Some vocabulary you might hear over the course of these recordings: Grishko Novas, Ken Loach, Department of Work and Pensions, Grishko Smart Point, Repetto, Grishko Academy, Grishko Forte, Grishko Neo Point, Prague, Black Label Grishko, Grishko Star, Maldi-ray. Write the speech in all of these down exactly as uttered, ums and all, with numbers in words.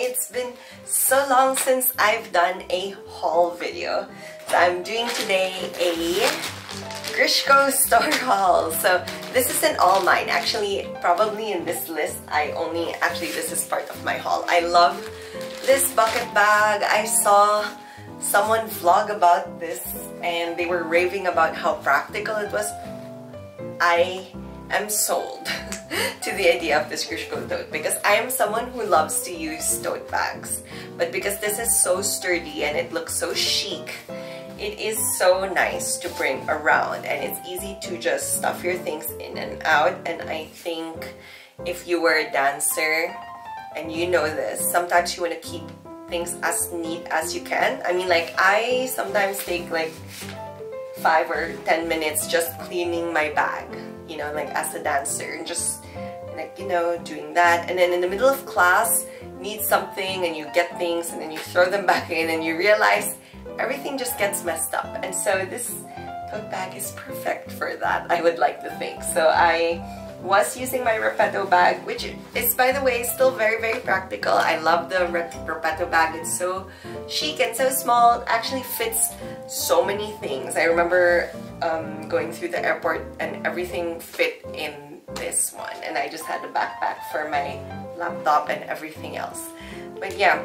It's been so long since I've done a haul video. So I'm doing today a Grishko Star haul. So this isn't all mine. Actually, probably in this list, I only, actually this is part of my haul. I love this bucket bag. I saw someone vlog about this and they were raving about how practical it was. I am sold to the idea of this Grishko tote because I am someone who loves to use tote bags, but because this is so sturdy and it looks so chic, it is so nice to bring around and it's easy to just stuff your things in and out. And I think if you were a dancer, and you know this, sometimes you want to keep things as neat as you can. I mean, like, I sometimes take like five or ten minutes just cleaning my bag, you know, like as a dancer, and just like, you know, doing that, and then in the middle of class need something and you get things and then you throw them back in and you realize everything just gets messed up. And so this tote bag is perfect for that, I would like to think. So I was using my Repetto bag, which is, by the way, still very very practical. I love the Repetto bag. It's so chic and so small. It actually fits so many things. I remember um, going through the airport and everything fit in this one, and I just had a backpack for my laptop and everything else. But yeah,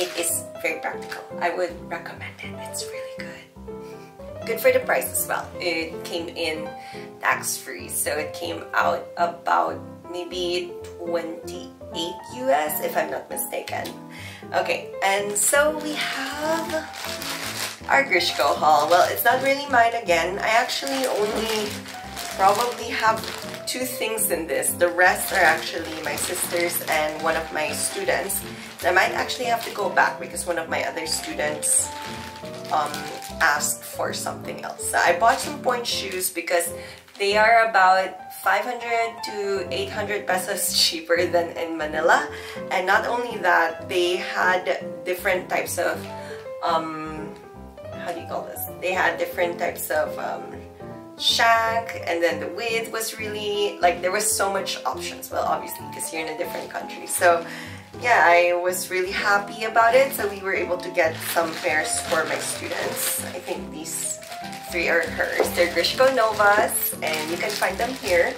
it is very practical. I would recommend it. It's really good. Good for the price as well. It came in tax-free, so it came out about maybe twenty-eight U S if I'm not mistaken. Okay, and so we have our Grishko haul. Well, it's not really mine again. I actually only probably have two things in this. The rest are actually my sister's and one of my students. And I might actually have to go back because one of my other students Um, asked for something else. So I bought some point shoes because they are about five hundred to eight hundred pesos cheaper than in Manila, and not only that, they had different types of um, how do you call this? They had different types of um, shack, and then the width was really, like, there was so much options. Well, obviously because you're in a different country. So yeah, I was really happy about it. So we were able to get some pairs for my students. I think these three are hers. They're Grishko Novas, and you can find them here.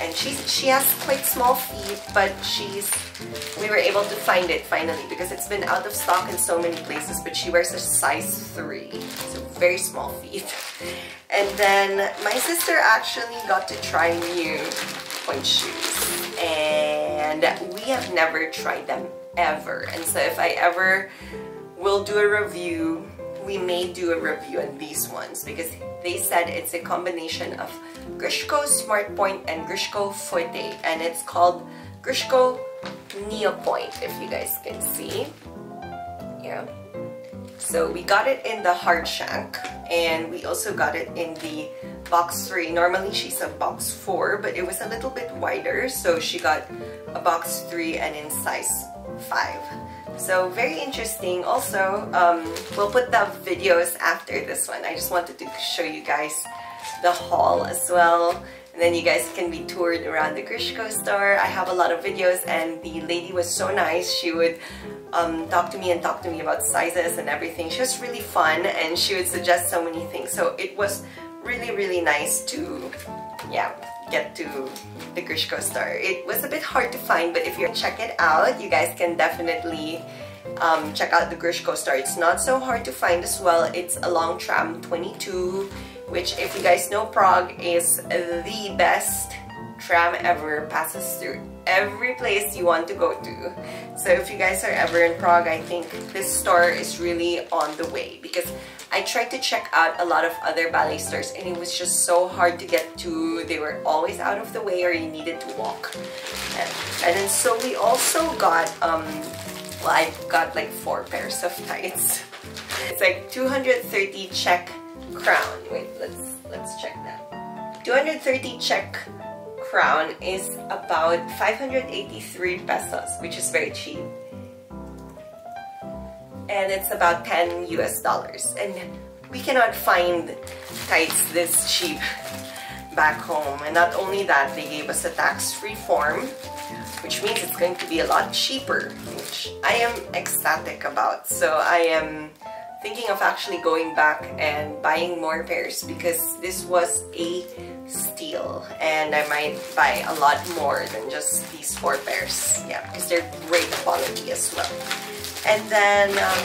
And she's, she has quite small feet, but she's, we were able to find it finally because it's been out of stock in so many places, but she wears a size three, so very small feet. And then my sister actually got to try new point shoes, and we have never tried them ever. And so if I ever will do a review, we may do a review on these ones because they said it's a combination of Grishko Smart Point and Grishko Forte, and it's called Grishko Neo Point, if you guys can see. Yeah. So we got it in the hard shank, and we also got it in the box three. Normally she's a box four, but it was a little bit wider, so she got a box three and in size five. So very interesting. Also, um, we'll put the videos after this one. I just wanted to show you guys the haul as well, and then you guys can be toured around the Grishko store. I have a lot of videos, and the lady was so nice. She would um, talk to me and talk to me about sizes and everything. She was really fun, and she would suggest so many things. So it was really really nice to, yeah, get to the Grishko store. It was a bit hard to find, but if you check it out, you guys can definitely um, check out the Grishko store. It's not so hard to find as well. It's along tram twenty-two, which, if you guys know Prague, is the best tram ever. Passes through every place you want to go to. So if you guys are ever in Prague, I think this store is really on the way, because I tried to check out a lot of other ballet stores and it was just so hard to get to. They were always out of the way, or you needed to walk. And, and then so we also got, um, well, I got like four pairs of tights. It's like two hundred thirty Czech crown. Wait, let's let's check that. two hundred thirty Czech crown is about five hundred eighty-three pesos, which is very cheap. And it's about ten U S dollars. And we cannot find kites this cheap back home. And not only that, they gave us a tax-free form, which means it's going to be a lot cheaper, which I am ecstatic about. So I am thinking of actually going back and buying more pairs, because this was a steal and I might buy a lot more than just these four pairs. Yeah, because they're great quality as well. And then, um,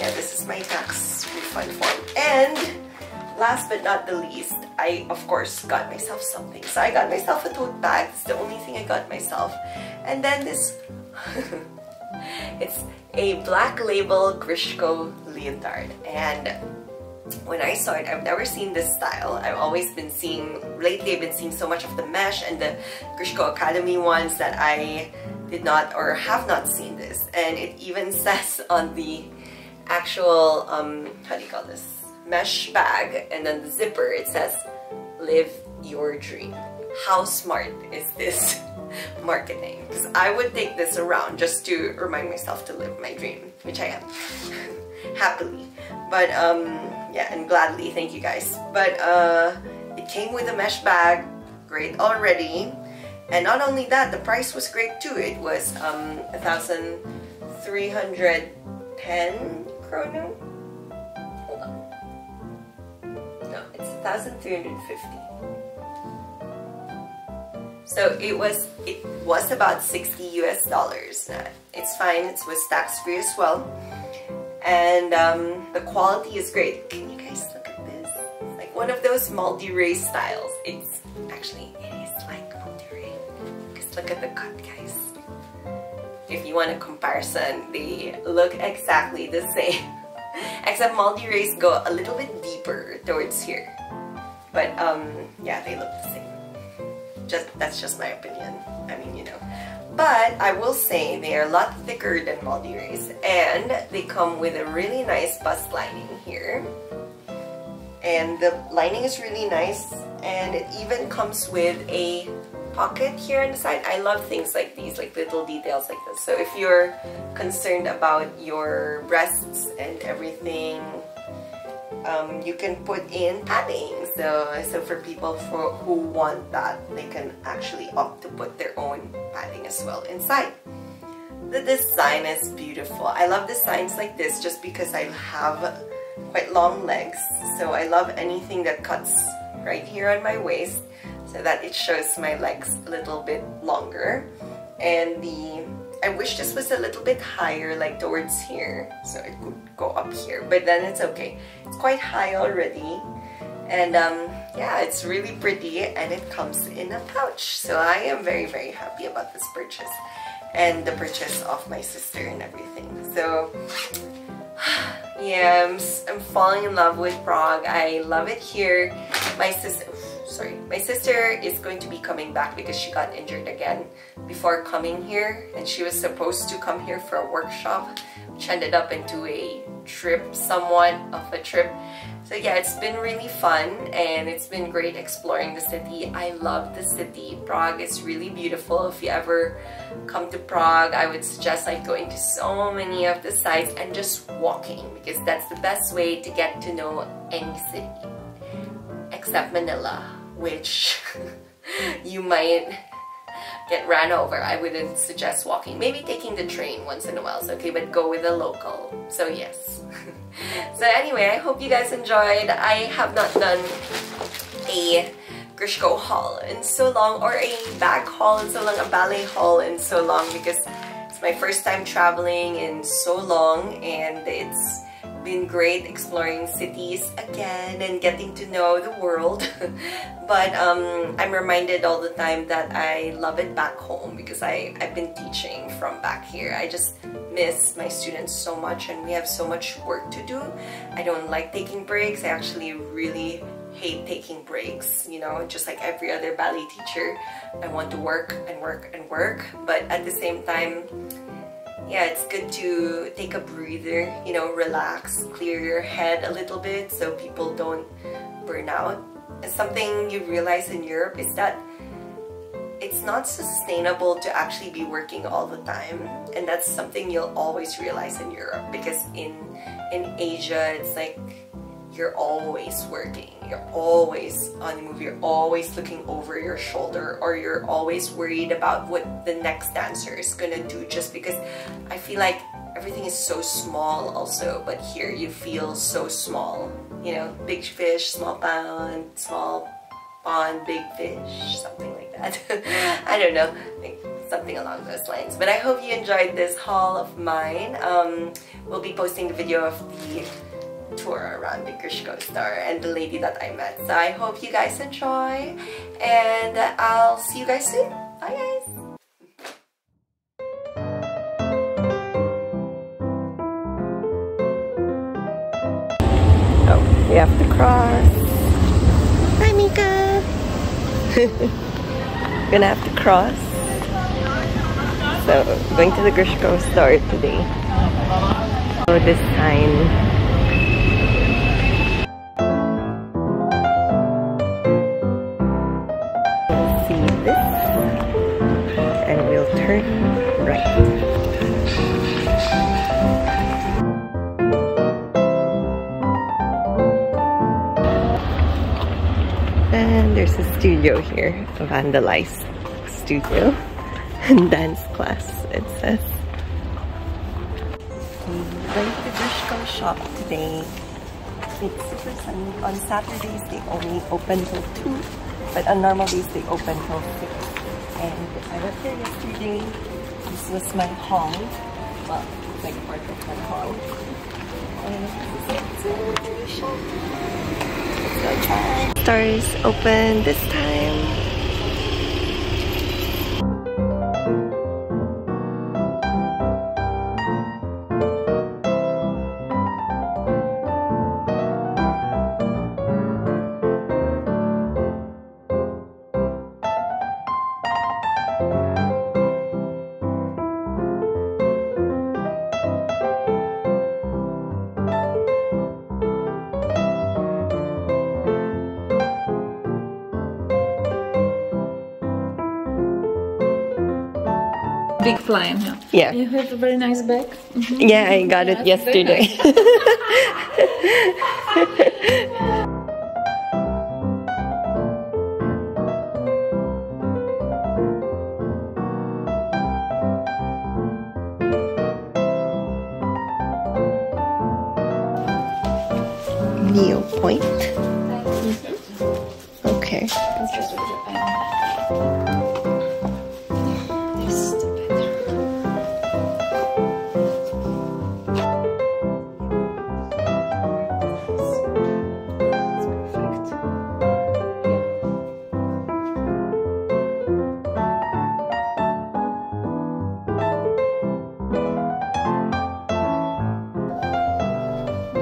yeah, this is my tax refund form. And last but not the least, I, of course, got myself something. So I got myself a tote bag. It's the only thing I got myself. And then this, it's a Black Label Grishko leotard. And when I saw it, I've never seen this style. I've always been seeing, lately I've been seeing so much of the mesh and the Grishko Academy ones that I did not or have not seen this. And it even says on the actual, um, how do you call this, mesh bag, and then the zipper, it says, "Live your dream." How smart is this marketing? Because I would take this around just to remind myself to live my dream, which I am, happily. But um, yeah, and gladly, thank you guys. But uh, it came with a mesh bag, great already. And not only that, the price was great too. It was um, one thousand three hundred ten kroner? Hold on. No, it's one thousand three hundred fifty. So it was, it was about sixty U S dollars. It's fine, it was tax-free as well. And um, the quality is great. Can you guys look at this? It's like one of those Maldi-ray styles. It's actually, it is like Maldi-ray. Look at the cut, guys. If you want a comparison, they look exactly the same. Except Maldi-rays go a little bit deeper towards here. But um, yeah, they look the same. Just, that's just my opinion. I mean, you know. But I will say they are a lot thicker than Maldi-rays. And they come with a really nice bust lining here. And the lining is really nice. And it even comes with a pocket here on the side. I love things like these, like little details like this. So if you're concerned about your breasts and everything, um, you can put in padding. So, so for people for, who want that, they can actually opt to put their own padding as well inside. The design is beautiful. I love designs like this just because I have quite long legs. So I love anything that cuts right here on my waist, so that it shows my legs a little bit longer. And the, I wish this was a little bit higher, like towards here, so it could go up here, but then it's okay. It's quite high already. And um, yeah, it's really pretty, and it comes in a pouch. So I am very, very happy about this purchase, and the purchase of my sister and everything. So yeah, I'm, I'm falling in love with Prague. I love it here. My sister, sorry, my sister is going to be coming back because she got injured again before coming here, and she was supposed to come here for a workshop, which ended up into a trip, somewhat of a trip. So yeah, it's been really fun, and it's been great exploring the city. I love the city. Prague is really beautiful. If you ever come to Prague, I would suggest like going to so many of the sites and just walking, because that's the best way to get to know any city, except Manila, which you might get ran over. I wouldn't suggest walking. Maybe taking the train once in a while is okay, but go with a local. So yes. So anyway, I hope you guys enjoyed. I have not done a Grishko haul in so long, or a bag haul in so long, a ballet haul in so long, because it's my first time traveling in so long, and it's been great exploring cities again and getting to know the world. But um, I'm reminded all the time that I love it back home, because I, I've been teaching from back here. I just miss my students so much, and we have so much work to do. I don't like taking breaks. I actually really hate taking breaks, you know, just like every other ballet teacher. I want to work and work and work, but at the same time, yeah, it's good to take a breather, you know, relax, clear your head a little bit so people don't burn out. And something you realize in Europe is that it's not sustainable to actually be working all the time, and that's something you'll always realize in Europe, because in in Asia it's like you're always working, you're always on the move, you're always looking over your shoulder, or you're always worried about what the next dancer is gonna do, just because I feel like everything is so small also, but here you feel so small, you know, big fish, small pound, small pond, big fish, something like that. I don't know, like something along those lines. But I hope you enjoyed this haul of mine. Um, we'll be posting a video of the tour around the Grishko Star and the lady that I met. So I hope you guys enjoy, and I'll see you guys soon. Bye guys! Oh, we have to cross. Hi Mika! Gonna have to cross. So, going to the Grishko Star today. So this time there's a studio here, a vandalized studio, and dance class, it says. I'm going to Grishko shop today. It's super sunny. On Saturdays they only open till two, but on normal days they open till six. And I went there yesterday. This was my haul. Well, it's like part of my haul. And this is it. So, it's shop. Star is open this time. Big fly, huh? Yeah. You have a very nice bag. Mm-hmm. Yeah, I got it yeah, yesterday. Neo Point. Mm-hmm. Okay. It's just with your pen.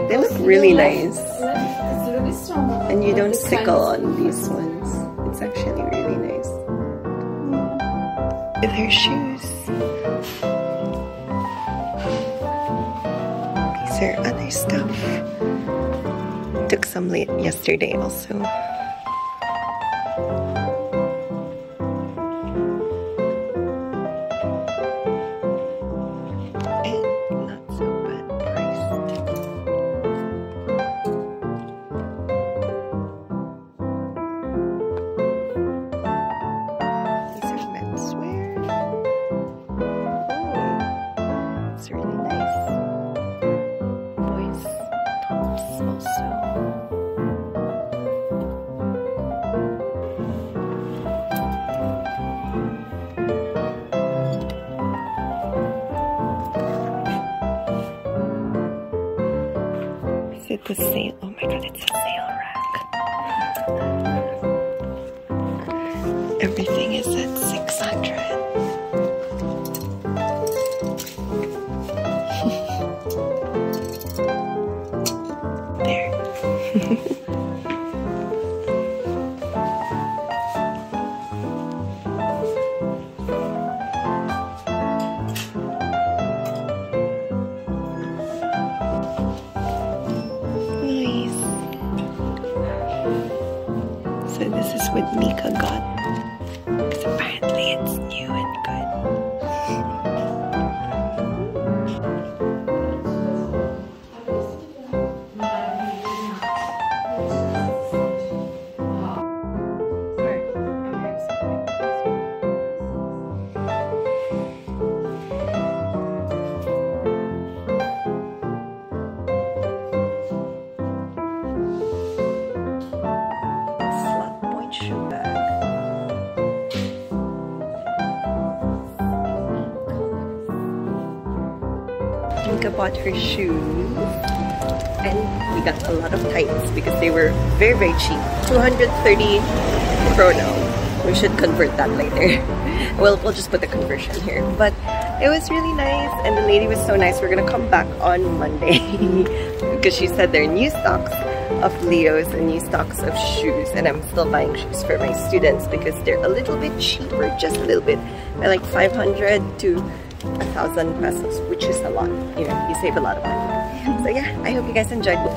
They look really nice, and you don't sickle on these ones. It's actually really nice. With her shoes. These are other stuff. Took some late yesterday also. It's a sale. Oh my god, it's a sale rack. Everything is at six hundred. There. This is what Mika got, because apparently Bianca bought her shoes and we got a lot of tights because they were very very cheap, two hundred thirty krono. We should convert that later. Well, we'll just put the conversion here, but it was really nice and the lady was so nice. We're gonna come back on Monday because she said there are new stocks of Leos and new stocks of shoes, and I'm still buying shoes for my students because they're a little bit cheaper, just a little bit. They're like five hundred to a thousand pesos, which is a lot. You know, you save a lot of money. So yeah, I hope you guys enjoyed.